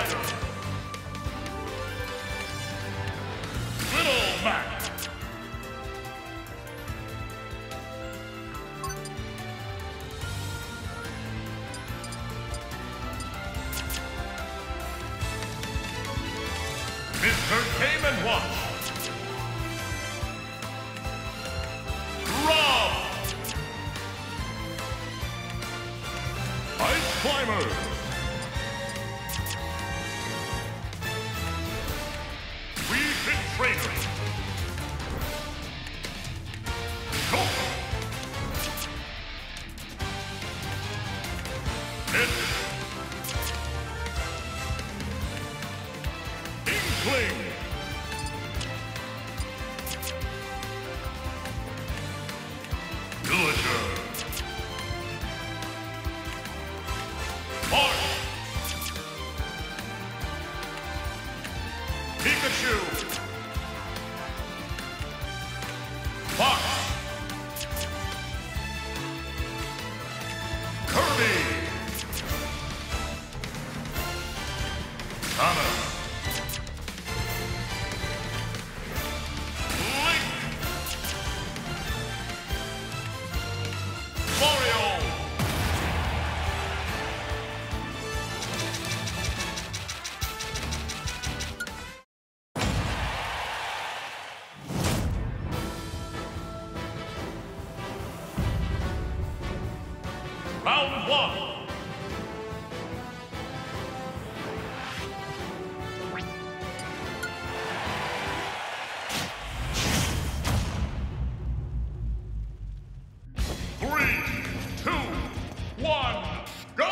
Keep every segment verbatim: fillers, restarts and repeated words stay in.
fighter, Little Mac. Mister Came and Watch. Climber. Refit Trainer. Go. Mid. Inkling. Villager. Mark! Pikachu! Fox! Kirby! Thomas! Link! Mario! Round one. Three, two, one, go! One, go!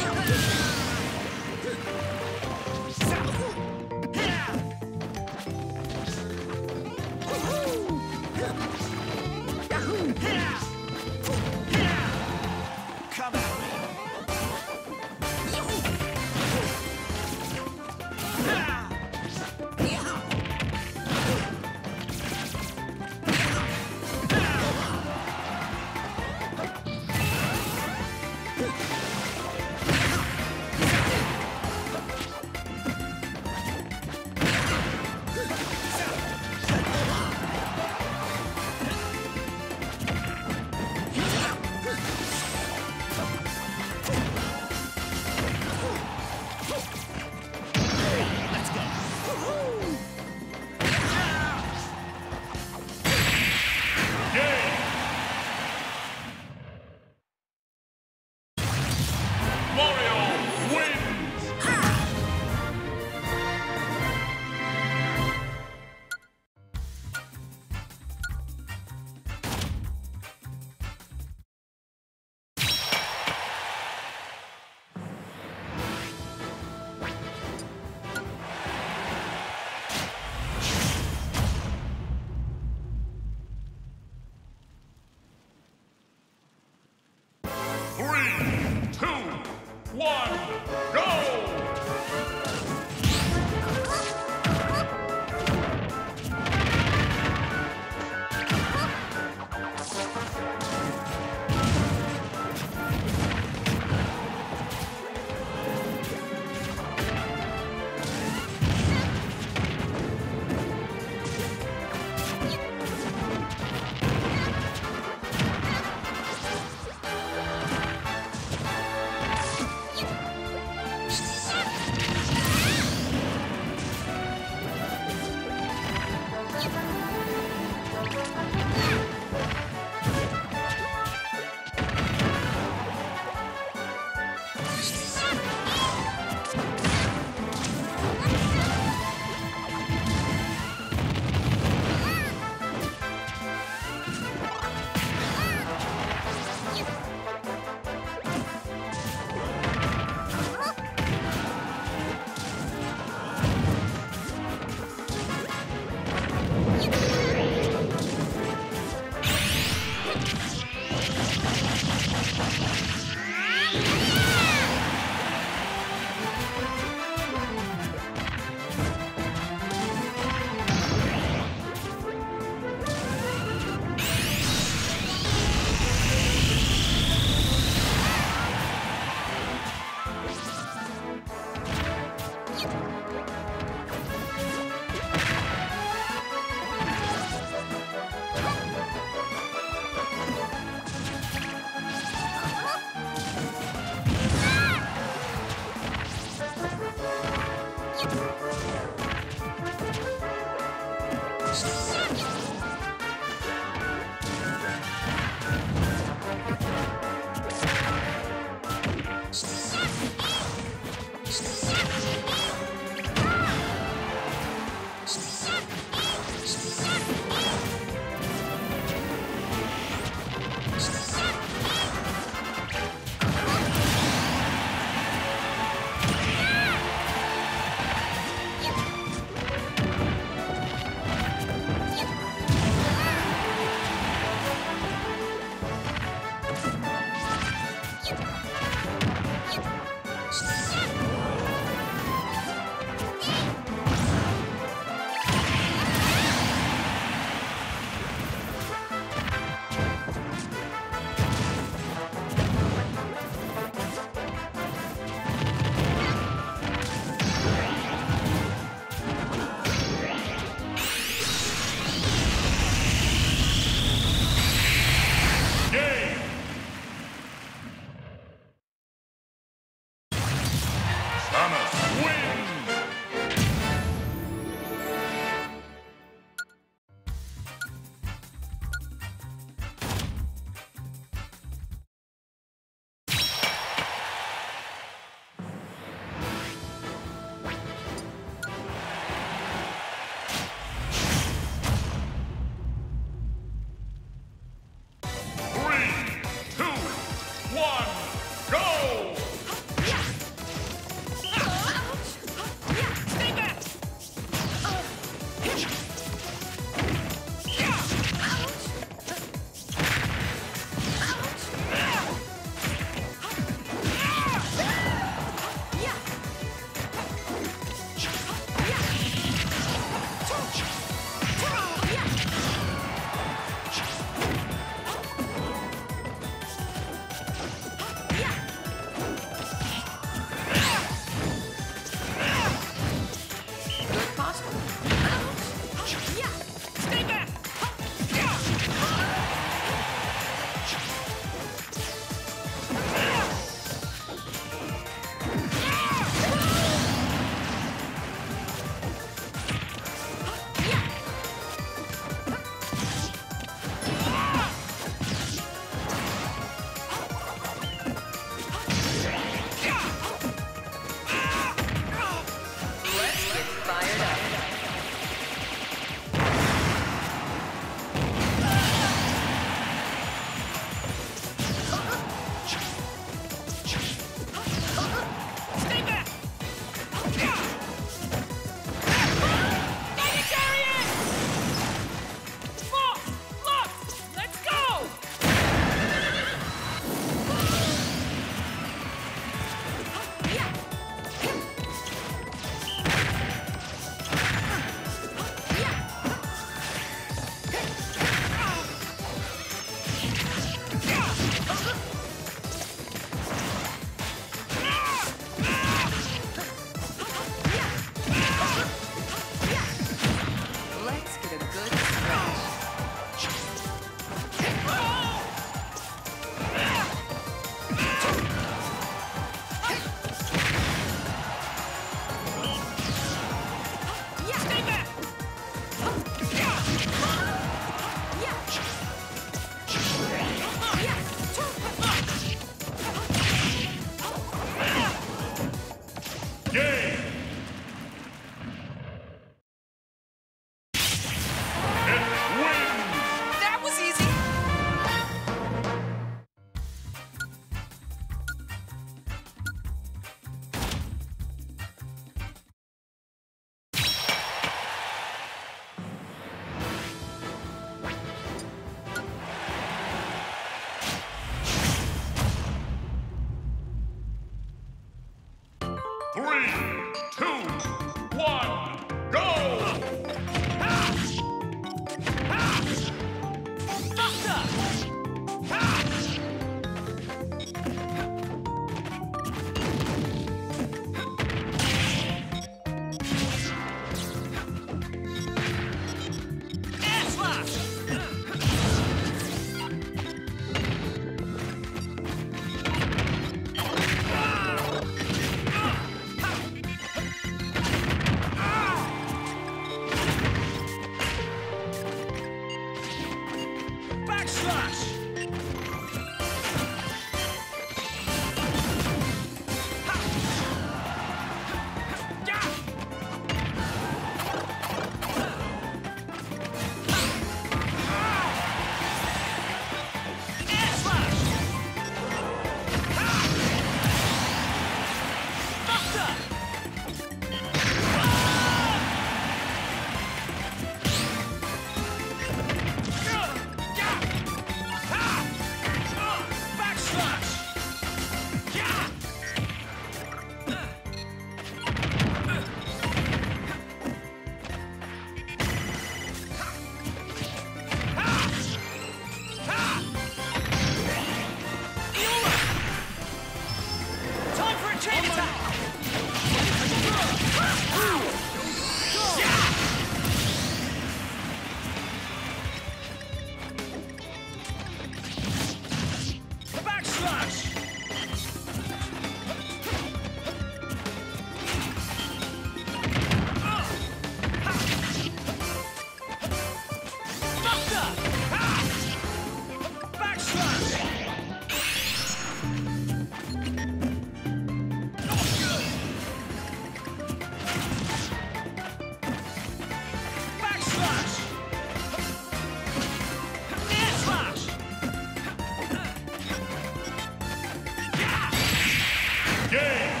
game.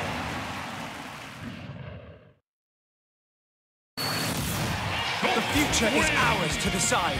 The future is ours to decide.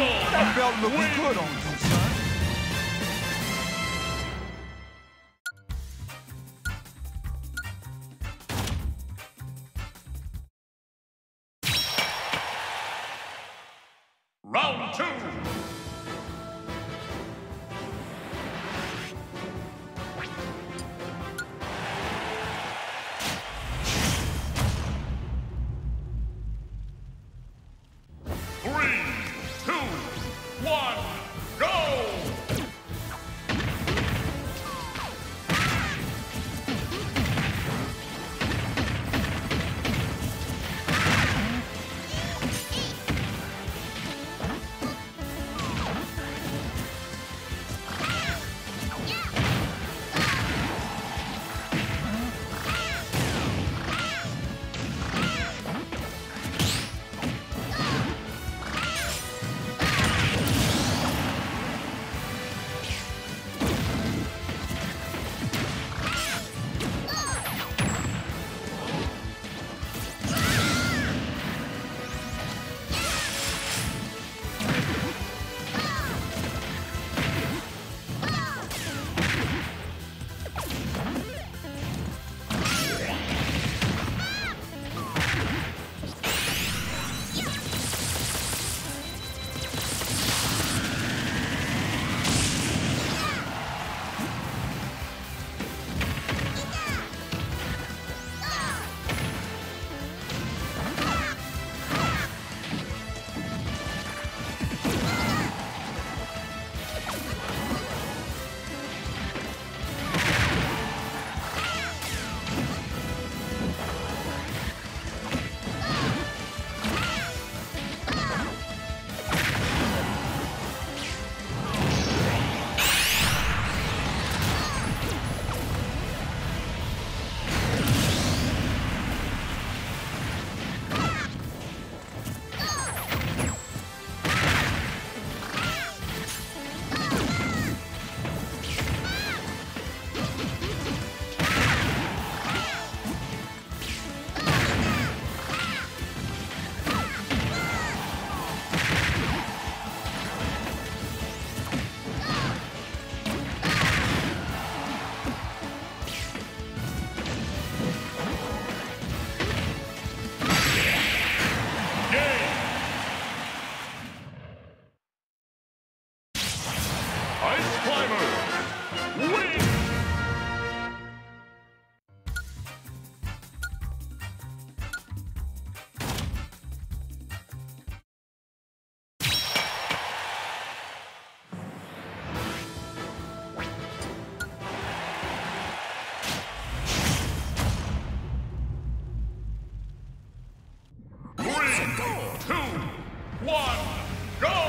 That belt looking good on you, son. Round two. Three, two, one, go!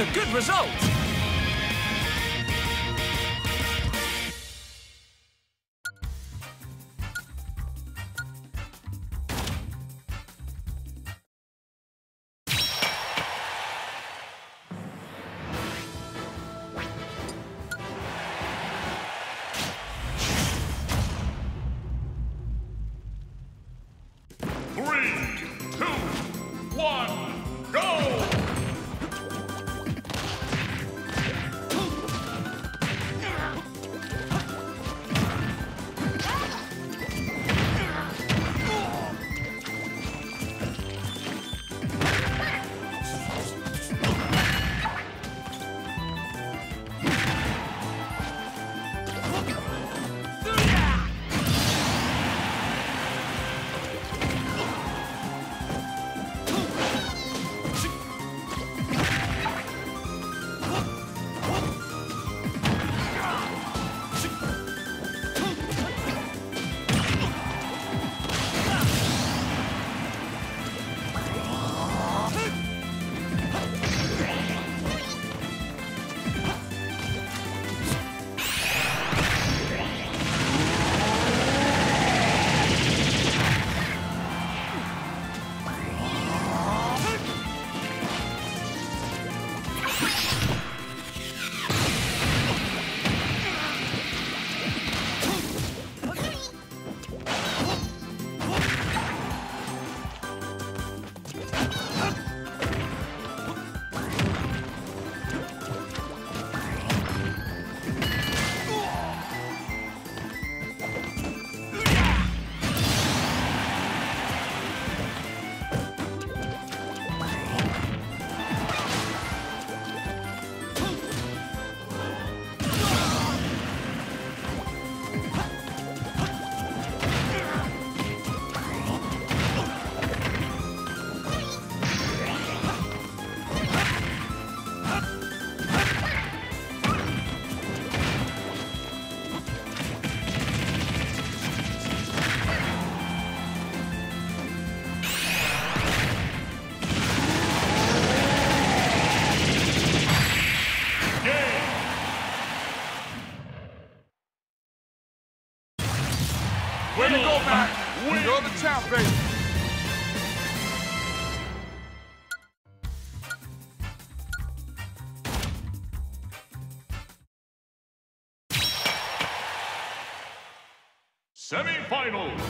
is a good result. Way to go, Mac! You're the champ, baby! Semi-finals! Yeah!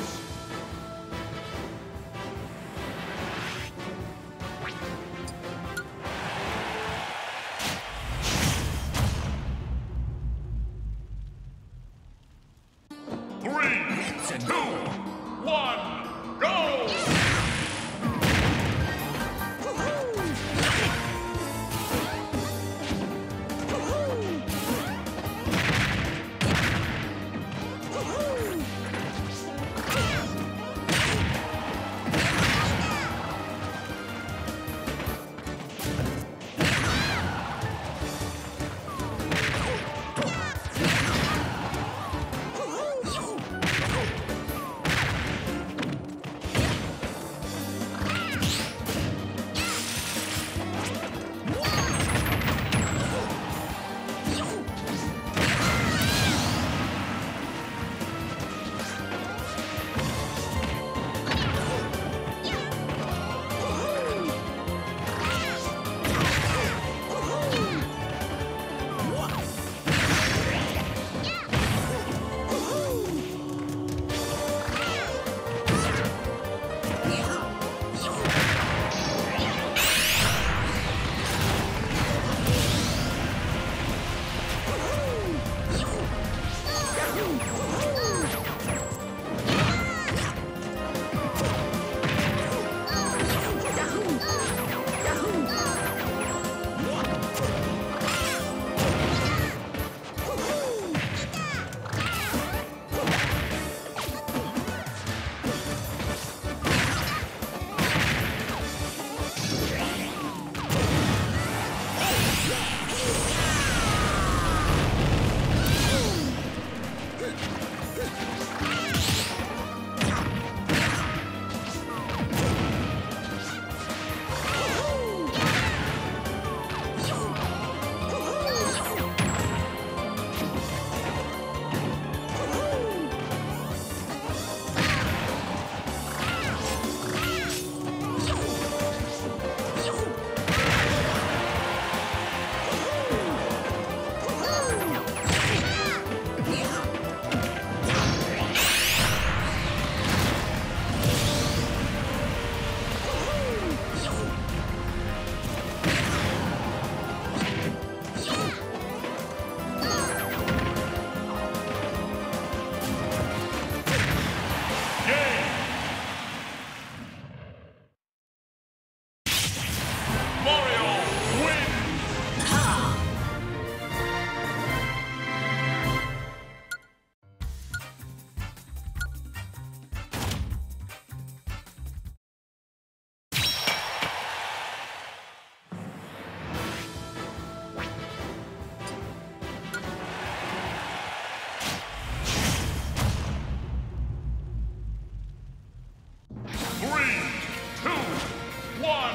one,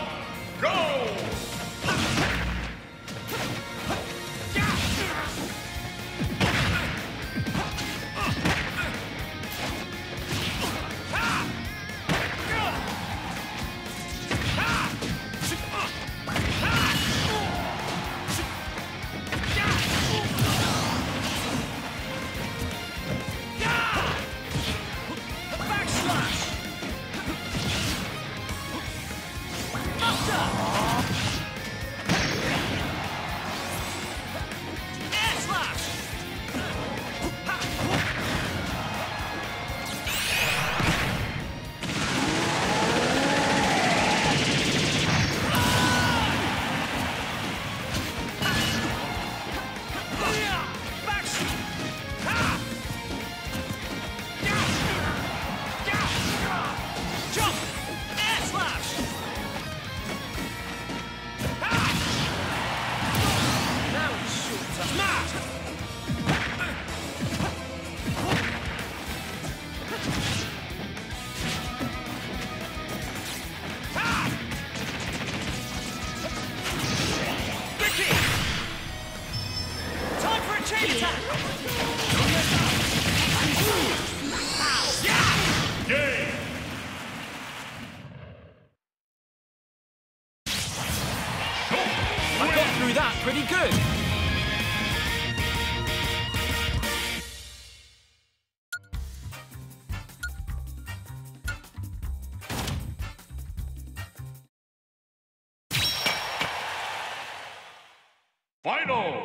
go! Final!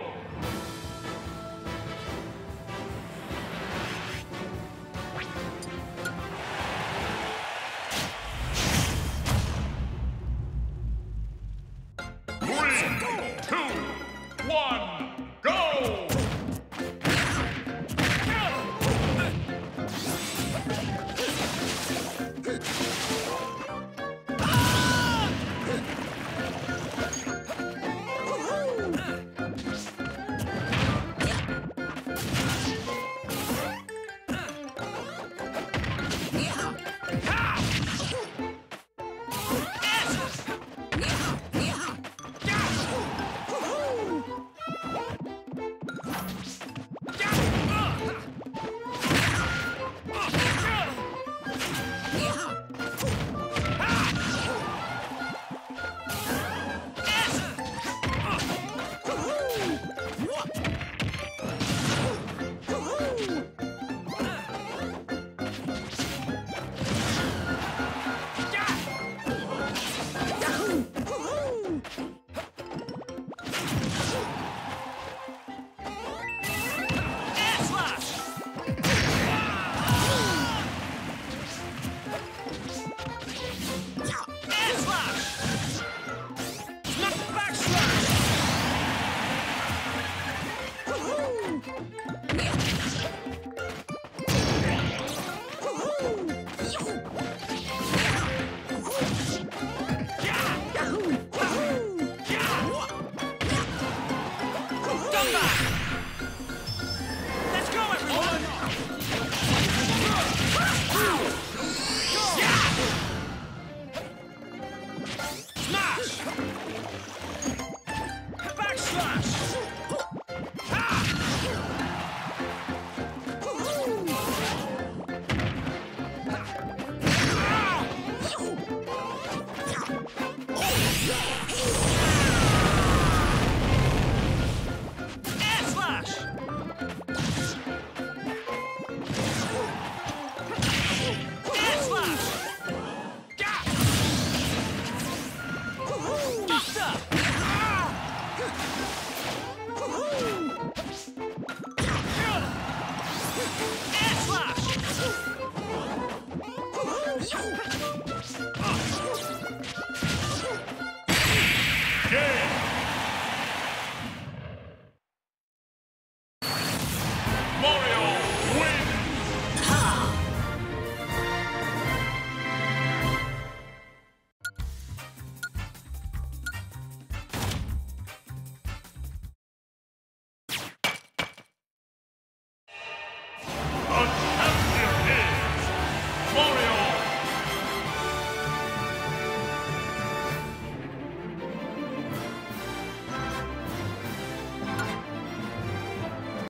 Stop!